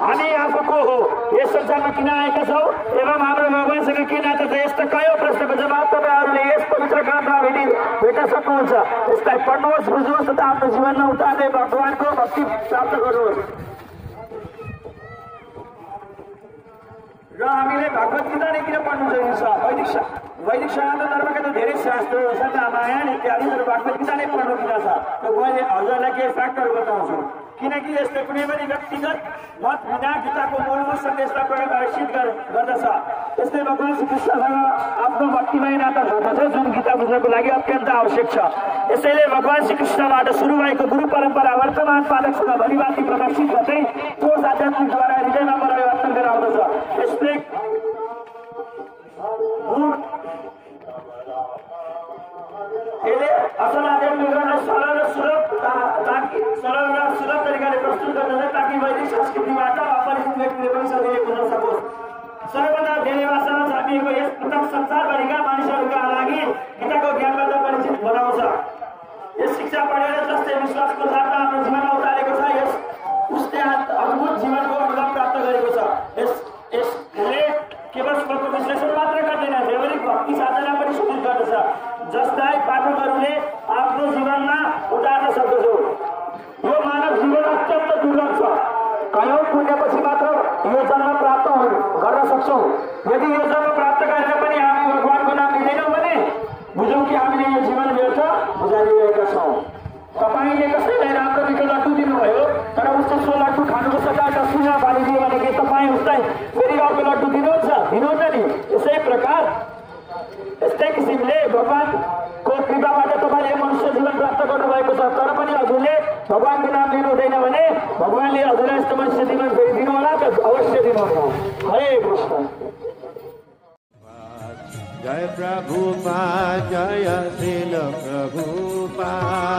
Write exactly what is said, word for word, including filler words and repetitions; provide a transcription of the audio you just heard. हमें आपको हो ये संसार में किना आए कसो एवं हमारे भगवान से किना तो देश तक का यो प्रश्न का जवाब तो बाहर ले इस पवित्र काम का विधि बेटा सब कौन सा इसका पढ़ोस बुझोस तो आपने जीवन में उतारे भगवान को भक्ति प्राप्त करो र हामीले भगवत गीता नै किन पढ्नु जरुरी छ वैदिक वैदिक सनातन धर्मका त धेरै शास्त्रहरू छन् रामायण इत्यादि तर भगवत गीता नै पढ्नु किन छ त मैले हजुरलाई के फ्याक्टर बताउँछु किनकि यसले कुनै पनि व्यक्तिगत मत बिना गीताको मूलभूत सन्देशलाई प्रदर्शित गर्दछ। यसले भगवान श्रीकृष्णसँग आफ्नो भक्तिमय नाता जोड्दछ जुन गीता बुझ्नको लागि अत्यन्त आवश्यक छ। यसैले भगवान श्रीकृष्णबाट सुरु भएको गुरु परम्परा वर्तमान पाठकसँग भलिभाँति प्रदर्शित गर्दै कोष आध्यात्मिकद्वारा हृदयमा परिवर्तन गराउँदछ। यसले असल आध्यात्मिकलाई सरल र सुलभ ताकि सरल र सुलभ तरिकाले प्रस्तुत गर्दछ ताकि वैदिक संस्कृतिबाट अपरिचित व्यक्तिले पनि सजिलै बुझ्न सकोस्। सर्वदा धेरै भाषामा छापिएको यस पुस्तक संसारभरिका मानिसहरूका लागि गीताको ज्ञानबाट परिचित बनाउँछ। यस शिक्षा पढेर जसले विश्वासको धारमा आफ्नो जीवनमा उतारेको छ यस उसले अद्भुत जीवनको अनुभव प्राप्त गरेको छ। यस यसले केवल स्वतन्त्र विश्लेषण मात्र गर्दैन वैदिक भक्ति साधना पनि सुनिश्चित गर्दछ जसलाई पाठकहरूले आफ्नो जीवनमा उतार्न सक्दछ। यो मानव जीवन अत्यन्त दुर्लभ छ। कयौं पुण्यपछि मात्र यो जन्म प्राप्त गर्न सक्छौं। यदि यो जन्म प्राप्त गरेर पनि हामी भगवानको नाम लिँदैनौँ भने बुझौँ कि हामीले यो जीवन व्यर्थ गुजारिरहेका छौँ। तपाईँले कसैलाई राम्रो मिठो लड्डु दिनुभयो तर उसले सो लड्डु खानुको सट्टा डस्टबिनमा फालिदियो भने के तपाईँ उसलाई फेरि अर्को लड्डु दिनुहुन्छ दिनुहुन्छ नि। यसै प्रकार यस्तै किसिमले भगवानको कृपाबाट तपाईँले मनुष्य जीवन प्राप्त गर्नुभएको छ तर पनि हजुरले भगवानको नाम लिनु हुँदैन भने भगवानले हजुरलाई यस्तो मनुष्य जीवन फेरि दिनुहोला त अवश्य दिनुहोला। हरे कृष्ण। जय प्रभु पा जय श्रील प्रभु पा।